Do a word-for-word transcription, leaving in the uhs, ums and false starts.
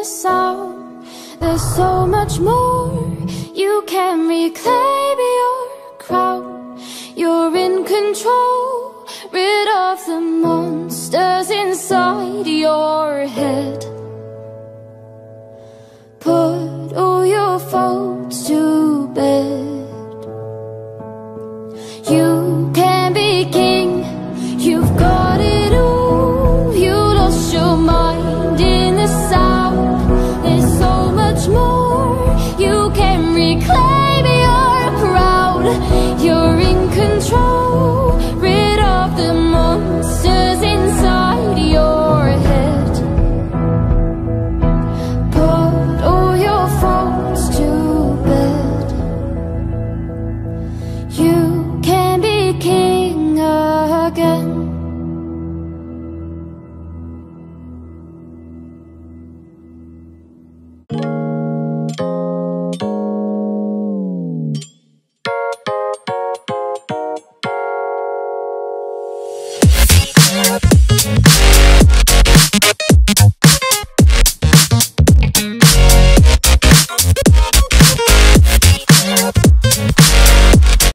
the sound. There's so much more. You can reclaim your crown. You're in control, rid of the monsters inside your head. Put all your faults to bed. You can be king, you've got it all. We'll be right back.